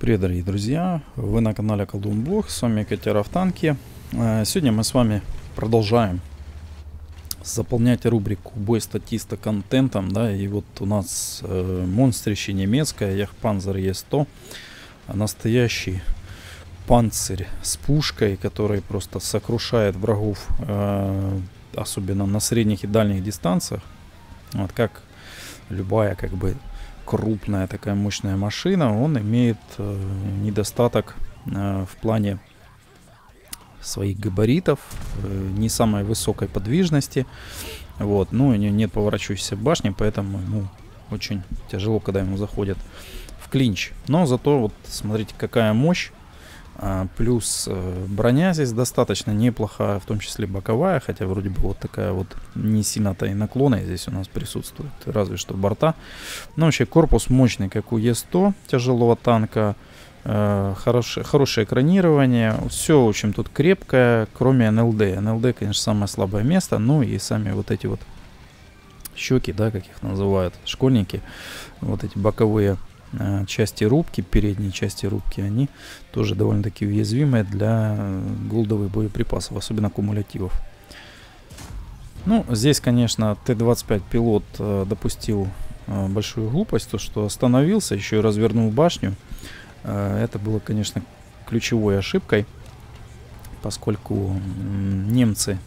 Привет, дорогие друзья! Вы на канале КолдунБлог, с вами Катера в танке. Сегодня мы с вами продолжаем заполнять рубрику «Бой статиста» контентом, да, и вот у нас монстрище немецкое, Ягпанзер Е-100, настоящий панцирь с пушкой, который просто сокрушает врагов, особенно на средних и дальних дистанциях. Вот как любая, как бы, крупная такая мощная машина, он имеет недостаток в плане своих габаритов, не самой высокой подвижности, вот, ну, у него нет поворачивающейся башни, поэтому ему очень тяжело, когда ему заходят в клинч. Но зато вот смотрите, какая мощь, плюс броня здесь достаточно неплохая, в том числе боковая, хотя вроде бы вот такая вот не сильно-то и наклона здесь у нас присутствует, разве что борта. Но вообще корпус мощный, как у Е-100 тяжелого танка, хорошее экранирование, все, в общем, тут крепкое, кроме НЛД. НЛД, конечно, самое слабое место, ну и сами вот эти вот щеки, да, как их называют школьники, вот эти боковые части рубки, передние части рубки, они тоже довольно-таки уязвимые для голдовых боеприпасов, особенно кумулятивов. Ну, здесь, конечно, Т-25 пилот допустил большую глупость, то что остановился, еще и развернул башню. Это было, конечно, ключевой ошибкой, поскольку немцы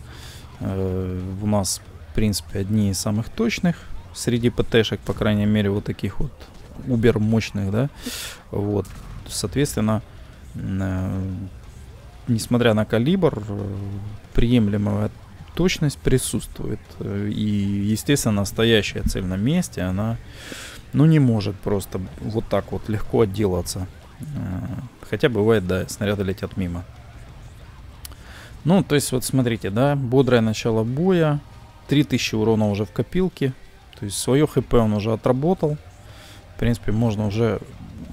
у нас, в принципе, одни из самых точных среди ПТ-шек, по крайней мере, вот таких вот убер мощных, да, вот, соответственно, несмотря на калибр, приемлемая точность присутствует, и, естественно, стоящая цель на месте, она, ну, не может просто вот так вот легко отделаться, хотя бывает, да, снаряды летят мимо. Ну, то есть, вот смотрите, да, бодрое начало боя, 3000 урона уже в копилке, то есть свое ХП он уже отработал. В принципе, можно уже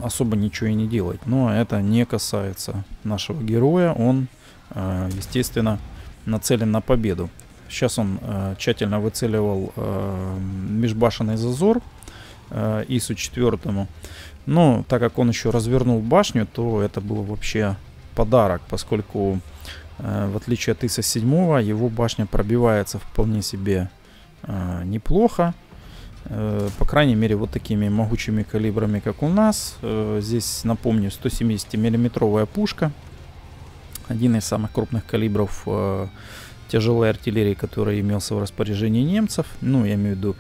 особо ничего и не делать. Но это не касается нашего героя. Он, естественно, нацелен на победу. Сейчас он тщательно выцеливал межбашенный зазор ИСу-4. Но так как он еще развернул башню, то это был вообще подарок. Поскольку, в отличие от ИСа-7, его башня пробивается вполне себе неплохо. По крайней мере, вот такими могучими калибрами, как у нас. Здесь, напомню, 170-миллиметровая пушка. Один из самых крупных калибров тяжелой артиллерии, который имелся в распоряжении немцев. Ну, я имею в виду,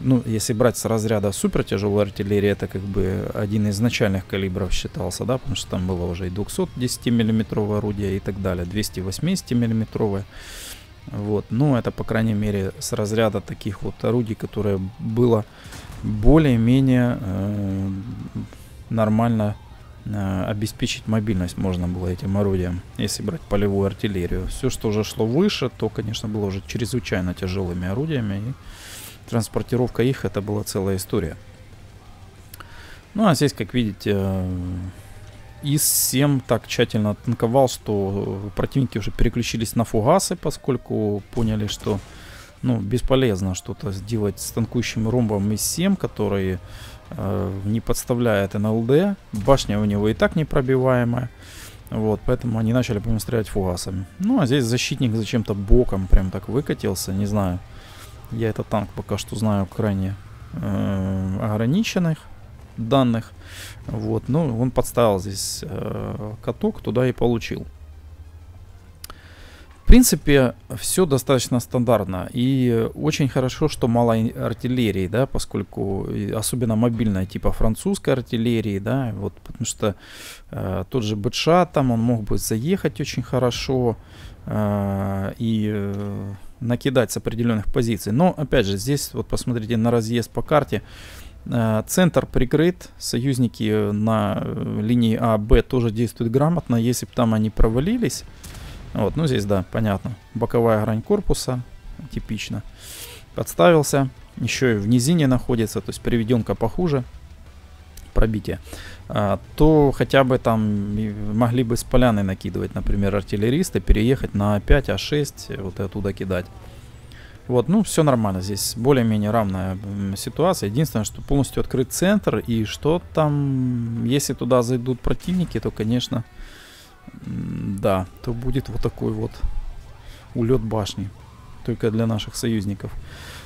ну, если брать с разряда супертяжелой артиллерии, это как бы один из начальных калибров считался, да, потому что там было уже и 210-миллиметровое орудие и так далее, 280-миллиметровое. Вот, ну, это, по крайней мере, с разряда таких вот орудий, которое было более-менее нормально обеспечить мобильность можно было этим орудием, если брать полевую артиллерию. Все, что уже шло выше, то, конечно, было уже чрезвычайно тяжелыми орудиями, и транспортировка их, это была целая история. Ну, а здесь, как видите, ИС-7 так тщательно танковал, что противники уже переключились на фугасы, поскольку поняли, что, ну, бесполезно что-то сделать с танкующим ромбом ИС-7, который не подставляет НЛД. Башня у него и так непробиваемая. Вот, поэтому они начали по нему стрелять фугасами. Ну, а здесь защитник зачем-то боком прям так выкатился. Не знаю. Я этот танк пока что знаю крайне ограниченных данных. Вот, ну, он подставил здесь каток туда и получил. В принципе, все достаточно стандартно, и очень хорошо, что мало артиллерии, да, поскольку особенно мобильная, типа французской артиллерии, да, вот, потому что тот же Бэтша там, он мог бы заехать очень хорошо и накидать с определенных позиций. Но опять же, здесь вот посмотрите на разъезд по карте. Центр прикрыт, союзники на линии А, Б тоже действуют грамотно, если бы там они провалились. Вот, ну здесь, да, понятно, боковая грань корпуса, типично. Подставился, еще и в низине находится, то есть приведенка похуже, пробитие. То хотя бы там могли бы с поляны накидывать, например, артиллеристы, переехать на А5, А6, вот оттуда кидать. Вот, ну, все нормально. Здесь более-менее равная ситуация. Единственное, что полностью открыт центр. И что там... Если туда зайдут противники, то, конечно... Да, то будет вот такой вот улет башни. Только для наших союзников.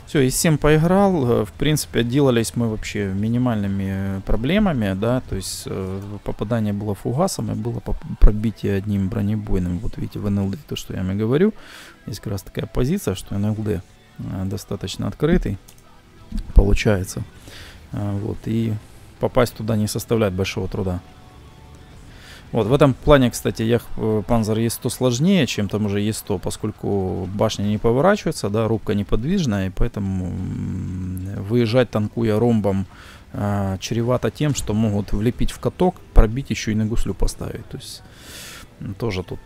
Все, ИС-7 поиграл. В принципе, отделались мы вообще минимальными проблемами, да. То есть, попадание было фугасом и было пробитие одним бронебойным. Вот видите, в НЛД то, что я вам и говорю. Есть как раз такая позиция, что НЛД достаточно открытый. Получается. Вот, и попасть туда не составляет большого труда. Вот, в этом плане, кстати, Ягпанзер Е-100 сложнее, чем там уже Е-100, поскольку башня не поворачивается, да, рубка неподвижная, и поэтому выезжать, танкуя ромбом, чревато тем, что могут влепить в каток, пробить еще и на гуслю поставить. То есть тоже тут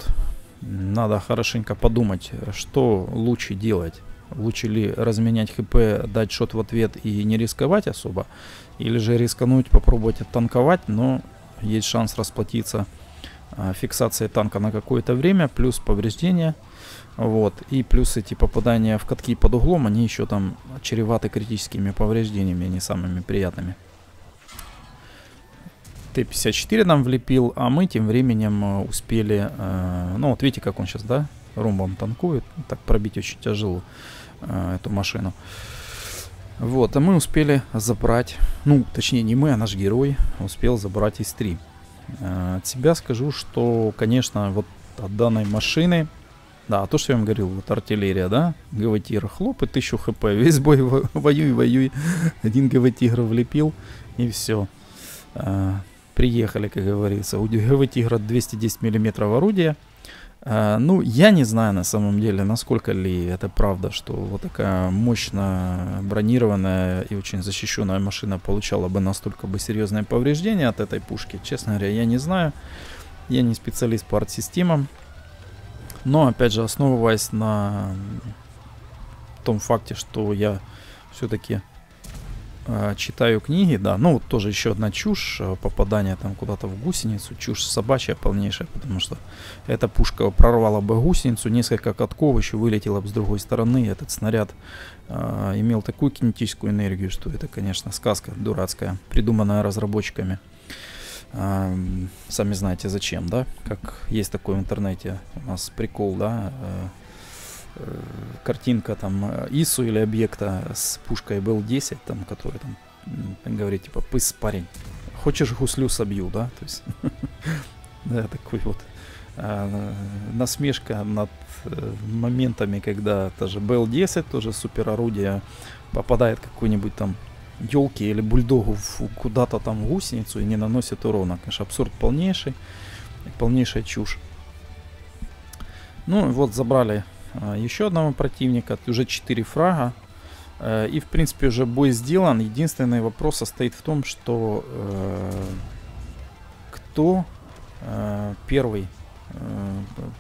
надо хорошенько подумать, что лучше делать. Лучше ли разменять ХП, дать шот в ответ и не рисковать особо, или же рискануть, попробовать оттанковать, но... Есть шанс расплатиться фиксацией танка на какое-то время, плюс повреждения. Вот, и плюс эти попадания в катки под углом, они еще там чреваты критическими повреждениями, не самыми приятными. Т-54 нам влепил, а мы тем временем успели... Ну вот видите, как он сейчас, да, ромбом танкует. Так пробить очень тяжело эту машину. Вот, а мы успели забрать, ну, точнее, не мы, а наш герой успел забрать ИС-3. От себя скажу, что, конечно, вот от данной машины, да, то, что я вам говорил, вот артиллерия, да, ГВ-тигр хлоп и 1000 хп, весь бой воюй, один ГВ-тигр влепил и все. Приехали, как говорится, у ГВ-тигра 210 мм орудия. Ну, я не знаю на самом деле, насколько ли это правда, что вот такая мощно бронированная и очень защищенная машина получала бы настолько бы серьезные повреждения от этой пушки. Честно говоря, я не знаю. Я не специалист по арт-системам. Но, опять же, основываясь на том факте, что я все-таки читаю книги, да, ну вот тоже еще одна чушь, попадание там куда-то в гусеницу, чушь собачья полнейшая, потому что эта пушка прорвала бы гусеницу, несколько катков еще вылетело бы с другой стороны, этот снаряд имел такую кинетическую энергию, что это, конечно, сказка дурацкая, придуманная разработчиками, сами знаете зачем, да, как есть такой в интернете у нас прикол, да, картинка там ИСу или объекта с пушкой БЛ-10, там, который там говорит, типа, пыс, парень, хочешь гуслю собью, да, то есть, да, такой вот насмешка над моментами, когда тоже БЛ-10, тоже супер орудие, попадает какой-нибудь там елке или бульдогу куда-то там гусеницу и не наносит урона, конечно, абсурд полнейший, полнейшая чушь. Ну, вот забрали еще одного противника, уже 4 фрага, и в принципе уже бой сделан. Единственный вопрос состоит в том, что кто первый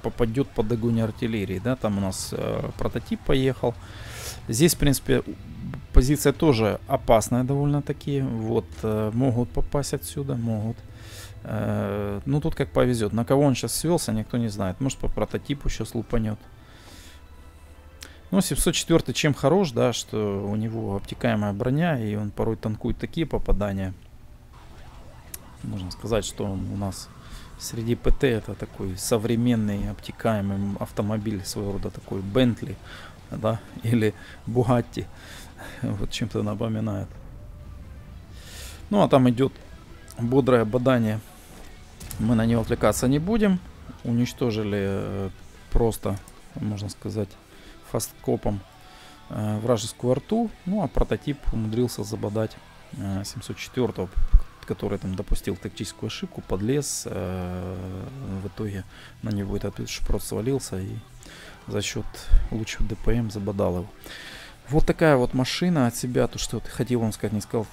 попадет под огонь артиллерии, да, там у нас прототип поехал. Здесь в принципе позиция тоже опасная довольно-таки, вот, могут попасть отсюда, могут. Ну тут как повезет, на кого он сейчас свелся, никто не знает, может по прототипу сейчас лупанет. Ну, 704 чем хорош, да, что у него обтекаемая броня, и он порой танкует такие попадания. Можно сказать, что он у нас среди ПТ это такой современный обтекаемый автомобиль, своего рода такой Бентли, да, или Бугатти. Вот чем-то напоминает. Ну, а там идет бодрое бодание. Мы на него отвлекаться не будем. Уничтожили просто, можно сказать, фасткопом вражескую арту. Ну а прототип умудрился забодать 704-го, который там допустил тактическую ошибку, подлез. В итоге на него этот шпрот свалился и за счет лучшего ДПМ забодал его. Вот такая вот машина от себя. То, что хотел вам сказать, не сказал,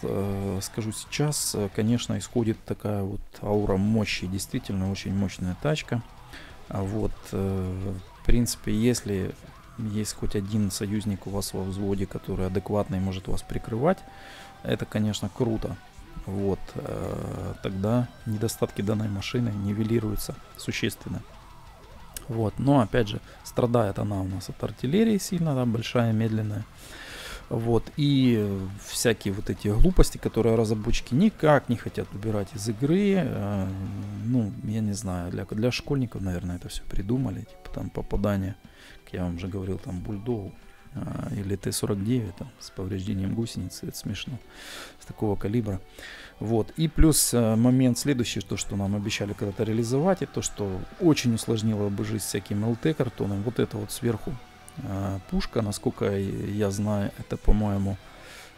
скажу сейчас. Конечно, исходит такая вот аура мощи. Действительно, очень мощная тачка. Вот, в принципе, если... Есть хоть один союзник у вас во взводе, который адекватный, может вас прикрывать. Это, конечно, круто. Вот. Тогда недостатки данной машины нивелируются существенно. Вот. Но опять же, страдает она у нас от артиллерии сильно, да, большая, медленная. Вот. И всякие вот эти глупости, которые разработчики никак не хотят убирать из игры. Ну, я не знаю, для школьников, наверное, это все придумали. Типа там попадание, как я вам уже говорил, там Бульдогу или Т-49 там, с повреждением гусеницы. Это смешно. С такого калибра. Вот. И плюс момент следующий, то, что нам обещали когда-то реализовать, и то, что очень усложнило бы жизнь всяким ЛТ-картоном. Вот это вот сверху пушка, насколько я знаю, это, по-моему,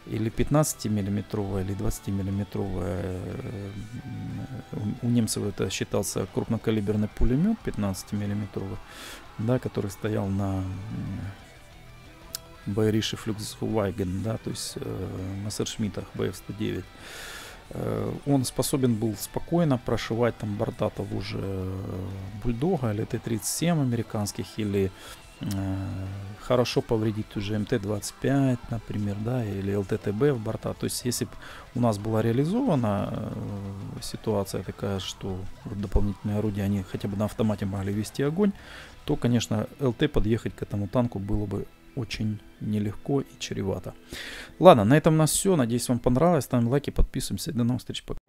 или 15-миллиметровая, или 20-миллиметровая. У немцев это считался крупнокалиберный пулемет 15-миллиметровый, да, который стоял на Байрисше флюкс, да, то есть на Сершмиттах БФ 109. Он способен был спокойно прошивать там борта того же Бульдога или Т-37 американских, или хорошо повредить уже МТ-25, например, да, или ЛТТБ в борта. То есть, если бы у нас была реализована ситуация такая, что вот дополнительные орудия, они хотя бы на автомате могли вести огонь, то, конечно, ЛТ подъехать к этому танку было бы очень нелегко и чревато. Ладно, на этом у нас все. Надеюсь, вам понравилось. Ставим лайки, подписываемся. До новых встреч. Пока.